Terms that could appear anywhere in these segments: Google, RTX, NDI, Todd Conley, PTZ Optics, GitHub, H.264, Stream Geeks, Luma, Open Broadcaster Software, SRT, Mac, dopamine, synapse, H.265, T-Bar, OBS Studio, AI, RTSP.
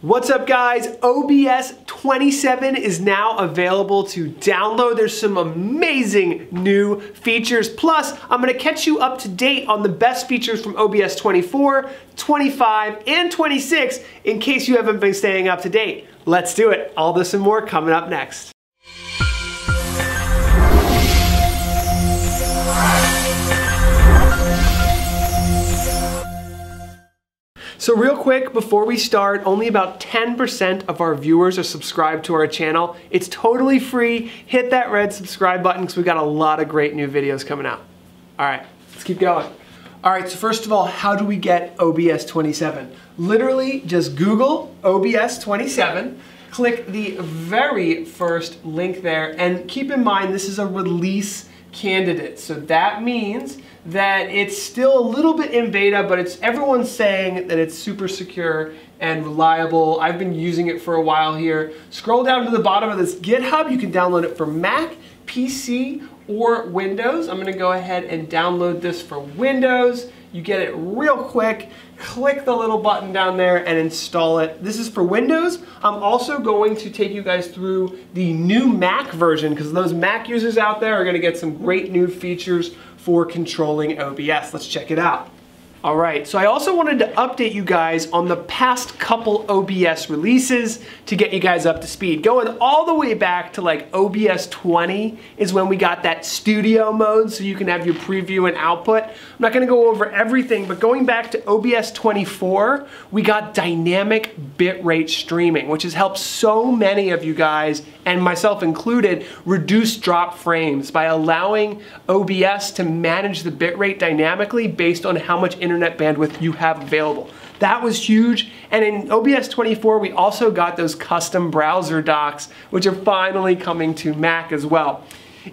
What's up guys, OBS 27 is now available to download. There's some amazing new features. Plus, I'm gonna catch you up to date on the best features from OBS 24, 25, and 26 in case you haven't been staying up to date. Let's do it. All this and more coming up next. So real quick, before we start, only about 10% of our viewers are subscribed to our channel. It's totally free. Hit that red subscribe button because we got a lot of great new videos coming out. All right, let's keep going. All right, so first of all, how do we get OBS 27? Literally just Google OBS 27, click the very first link there, and keep in mind this is a release candidate. So that means that it's still a little bit in beta, but it's everyone's saying that it's super secure and reliable. I've been using it for a while here. Scroll down to the bottom of this GitHub. You can download it for Mac, PC, or Windows. I'm gonna go ahead and download this for Windows. You get it real quick. Click the little button down there and install it. This is for Windows. I'm also going to take you guys through the new Mac version because those Mac users out there are gonna get some great new features for controlling OBS. Let's check it out. All right, so I also wanted to update you guys on the past couple OBS releases to get you guys up to speed. Going all the way back to like OBS 20 is when we got that studio mode so you can have your preview and output. I'm not gonna go over everything, but going back to OBS 24, we got dynamic bitrate streaming, which has helped so many of you guys, and myself included, reduce drop frames by allowing OBS to manage the bitrate dynamically based on how much internet bandwidth you have available. That was huge. And in OBS 24, we also got those custom browser docs, which are finally coming to Mac as well.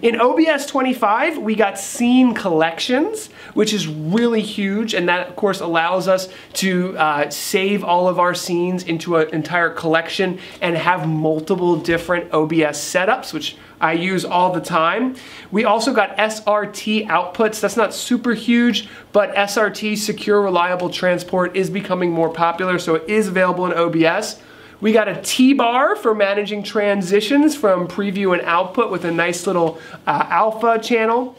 In OBS 25, we got scene collections, which is really huge, and that of course allows us to save all of our scenes into an entire collection and have multiple different OBS setups, which I use all the time. We also got SRT outputs. That's not super huge, but SRT, secure, reliable transport, is becoming more popular, so it is available in OBS. We got a T-Bar for managing transitions from preview and output with a nice little alpha channel.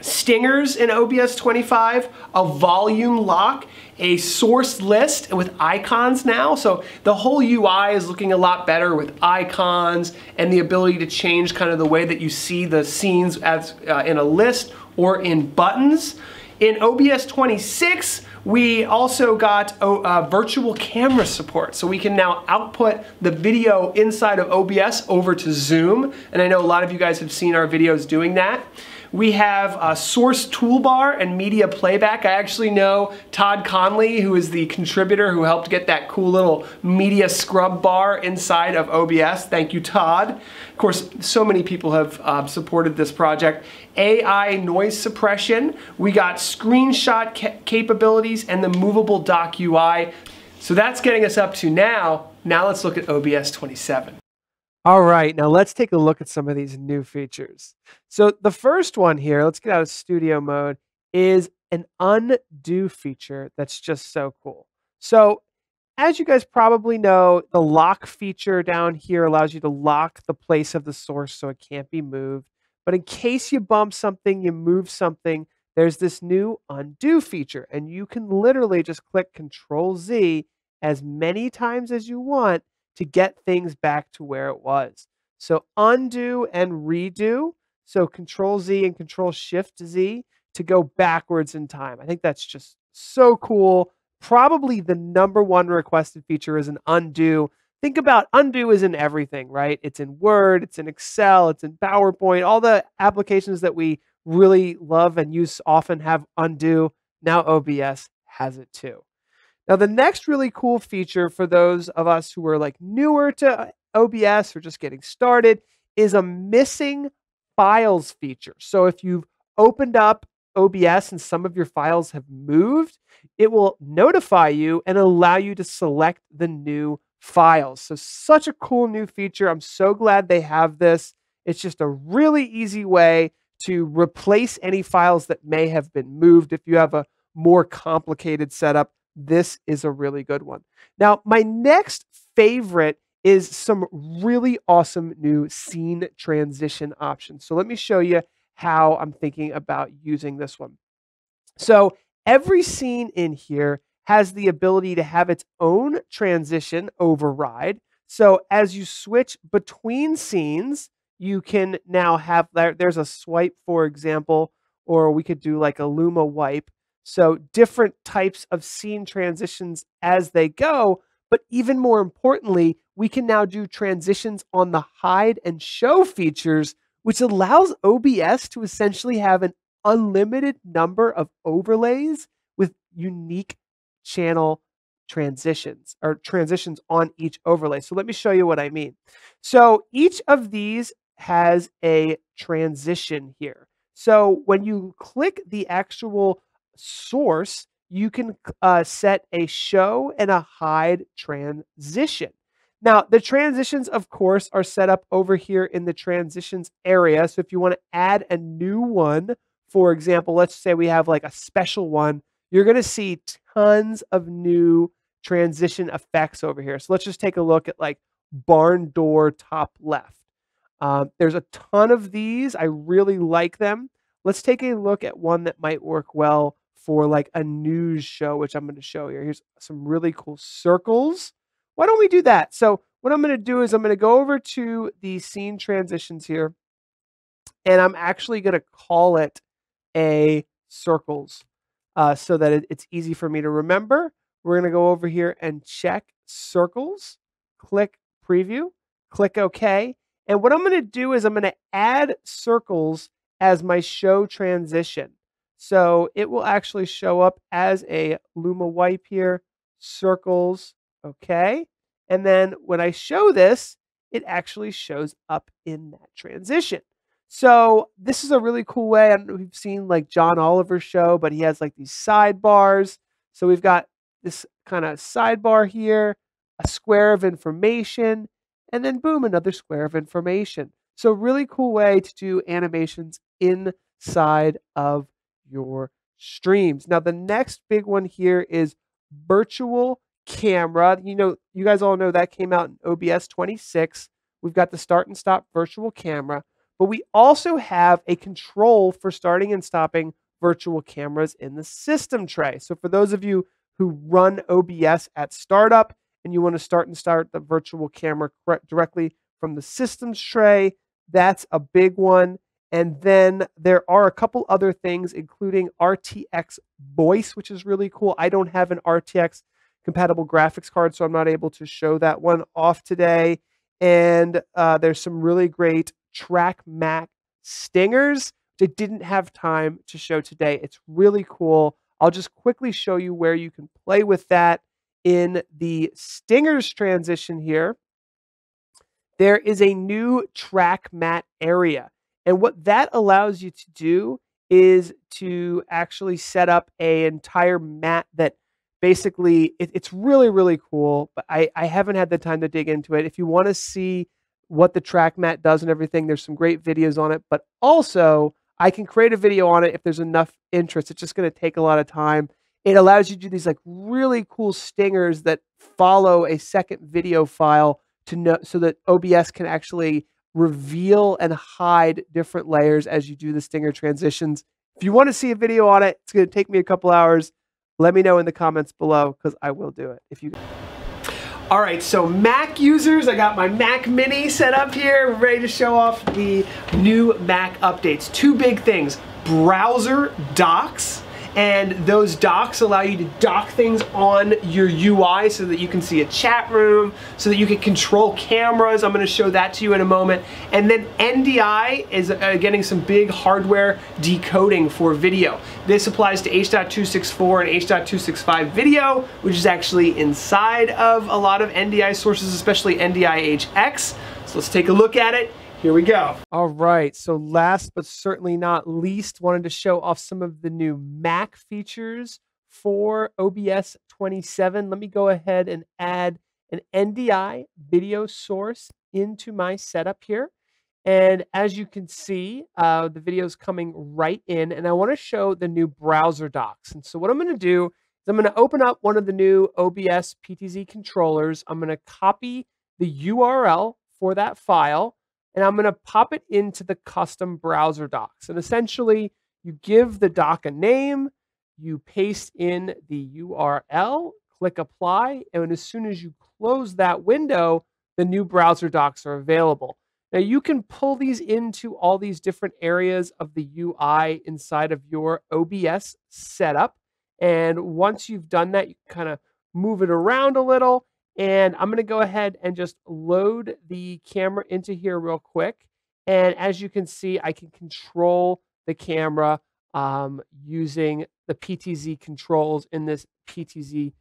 Stingers in OBS 25, a volume lock, a source list with icons now. So the whole UI is looking a lot better with icons and the ability to change kind of the way that you see the scenes as in a list or in buttons. In OBS 26, we also got virtual camera support, so we can now output the video inside of OBS over to Zoom, and I know a lot of you guys have seen our videos doing that. We have a source toolbar and media playback. I actually know Todd Conley, who is the contributor who helped get that cool little media scrub bar inside of OBS. Thank you, Todd. Of course, so many people have supported this project. AI noise suppression. We got screenshot capabilities and the movable dock UI. So that's getting us up to now. Now let's look at OBS 27. All right, now let's take a look at some of these new features. So the first one here, let's get out of studio mode, is an undo feature that's just so cool. So as you guys probably know, the lock feature down here allows you to lock the place of the source so it can't be moved. But in case you bump something, you move something, there's this new undo feature, and you can literally just click Control-Z as many times as you want to get things back to where it was. So undo and redo. So Control-Z and Control-Shift-Z to go backwards in time. I think that's just so cool. Probably the #1 requested feature is an undo. Think about undo is in everything, right? It's in Word, it's in Excel, it's in PowerPoint. All the applications that we really love and use often have undo. Now OBS has it too. Now, the next really cool feature for those of us who are like newer to OBS or just getting started is a missing files feature. So if you've opened up OBS and some of your files have moved, it will notify you and allow you to select the new files. So such a cool new feature. I'm so glad they have this. It's just a really easy way to replace any files that may have been moved if you have a more complicated setup this is a really good one. Now, my next favorite is some really awesome new scene transition options. So let me show you how I'm thinking about using this one. So every scene in here has the ability to have its own transition override. So as you switch between scenes, you can now have, there's a swipe, for example, or we could do like a Luma wipe. So different types of scene transitions as they go, but even more importantly, we can now do transitions on the hide and show features, which allows OBS to essentially have an unlimited number of overlays with unique channel transitions or transitions on each overlay. So let me show you what I mean. So each of these has a transition here. So when you click the actual source, you can set a show and a hide transition. Now, the transitions, of course, are set up over here in the transitions area. So if you want to add a new one, for example, let's say we have like a special one, you're going to see tons of new transition effects over here. So let's just take a look at like barn door top left. There's a ton of these. I really like them. Let's take a look at one that might work well for like a news show, which I'm going to show here. Here's some really cool circles. Why don't we do that? So what I'm going to do is I'm going to go over to the scene transitions here, and I'm actually going to call it a circles so that it's easy for me to remember. We're going to go over here and check circles, click preview, click OK. And what I'm going to do is I'm going to add circles as my show transition. So it will actually show up as a Luma wipe here, circles, okay? And then when I show this, it actually shows up in that transition. So this is a really cool way. I don't know if you've seen like John Oliver's show, but he has like these sidebars. So we've got this kind of sidebar here, a square of information, and then boom, another square of information. So really cool way to do animations inside of your streams. Now, the next big one here is virtual camera. You know, you guys all know that came out in OBS 26. We've got the start and stop virtual camera, but we also have a control for starting and stopping virtual cameras in the system tray. So for those of you who run OBS at startup and you want to start and start the virtual camera directly from the systems tray, that's a big one. And then there are a couple other things, including RTX voice, which is really cool. I don't have an RTX compatible graphics card, so I'm not able to show that one off today. And there's some really great track Mac stingers that didn't have time to show today. It's really cool. I'll just quickly show you where you can play with that. In the stingers transition here, there is a new track mat area. And what that allows you to do is to actually set up an entire mat that basically, it's really, really cool, but I haven't had the time to dig into it. If you want to see what the track mat does and everything, there's some great videos on it, but also I can create a video on it if there's enough interest. It's just going to take a lot of time. It allows you to do these like really cool stingers that follow a second video file to know, so that OBS can actually reveal and hide different layers as you do the stinger transitions. If you want to see a video on it, it's going to take me a couple hours. Let me know in the comments below, because I will do it if you. All right, so Mac users, I got my Mac Mini set up here, ready to show off the new Mac updates. Two big things: browser docs. And those docs allow you to dock things on your UI so that you can see a chat room, so that you can control cameras. I'm going to show that to you in a moment. And then NDI is getting some big hardware decoding for video. This applies to H.264 and H.265 video, which is actually inside of a lot of NDI sources, especially NDI HX. So let's take a look at it. Here we go. All right, so last but certainly not least, wanted to show off some of the new Mac features for OBS 27. Let me go ahead and add an NDI video source into my setup here. And as you can see, the video is coming right in, and I want to show the new browser docs. And so what I'm going to do So I'm going to open up one of the new OBS PTZ controllers. I'm going to copy the URL for that file, and I'm going to pop it into the custom browser docs. And essentially, you give the doc a name, you paste in the URL, click apply, and as soon as you close that window, the new browser docs are available. Now, you can pull these into all these different areas of the UI inside of your OBS setup. And once you've done that, you kind of move it around a little. And I'm going to go ahead and just load the camera into here real quick. And as you can see, I can control the camera using the PTZ controls in this PTZ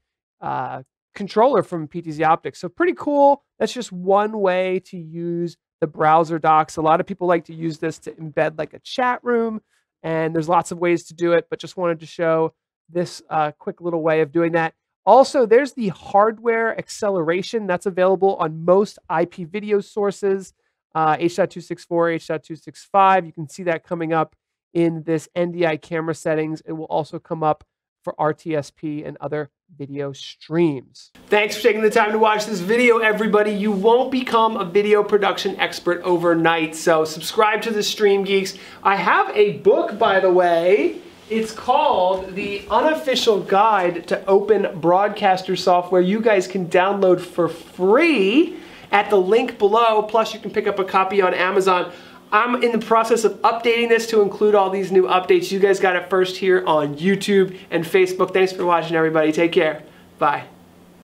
controller from PTZ Optics. So pretty cool. That's just one way to use the browser docs. A lot of people like to use this to embed like a chat room, and there's lots of ways to do it, but just wanted to show this quick little way of doing that. Also, there's the hardware acceleration that's available on most IP video sources, H.264, H.265. You can see that coming up in this NDI camera settings. It will also come up for RTSP and other video streams. Thanks for taking the time to watch this video, everybody. You won't become a video production expert overnight, so subscribe to the Stream Geeks. I have a book, by the way. It's called The Unofficial Guide to Open Broadcaster Software. You guys can download for free at the link below. Plus, you can pick up a copy on Amazon. I'm in the process of updating this to include all these new updates. You guys got it first here on YouTube and Facebook. Thanks for watching, everybody. Take care. Bye.